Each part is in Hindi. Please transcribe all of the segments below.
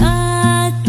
रात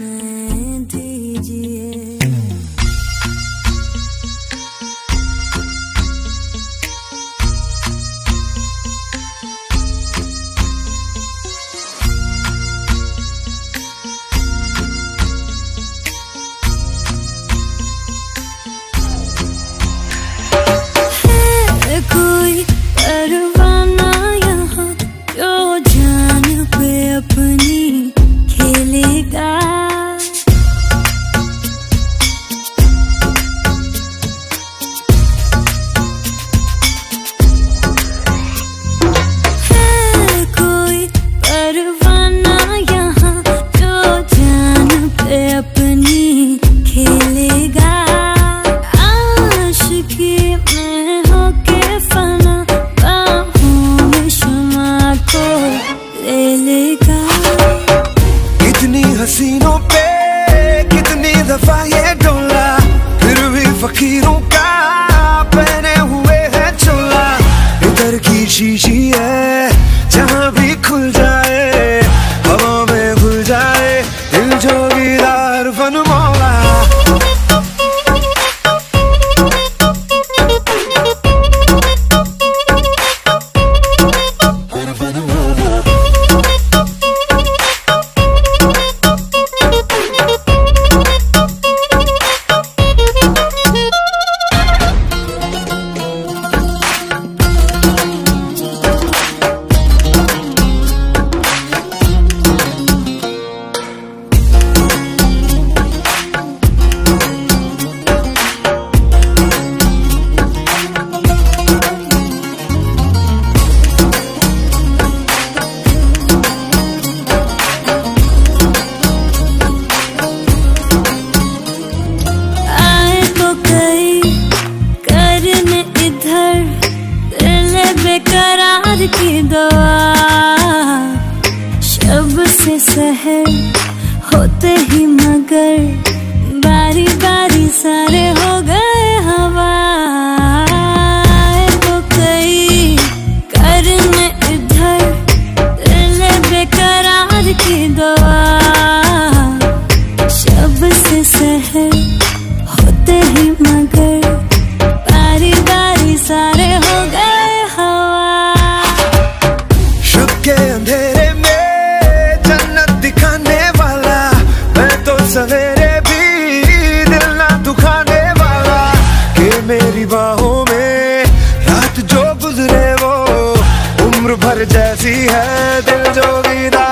दीजिए। कोई परवाना यहाँ जो जान पे अपनी खेलेगा, है कोई परवाना यहाँ जो जान पे अपनी खेलेगा। आशिकी में होके कितनी हसीनों पे कितनी दफा ये डोला, फिर भी फकीरों का पहने हुए है चोला। इधर की शीशी है जहाँ भी खुल जाए, हवा में घुल जाए दिल जोगीदार बन मौला। बेकरार की दवा शब से सहर होते ही, मगर बारी बारी सारे हो गए हवा। वो कई कर्म इधर दिल बेकरार की दवा शब से सहर होते ही, मगर बारी बारी सारे हो गए। के अंधेरे में जन्नत दिखाने वाला, मैं तो सवेरे भी दिल ना दुखाने वाला। के मेरी बाहों में रात जो गुजरे वो उम्र भर जैसी है दिल जोगीदार।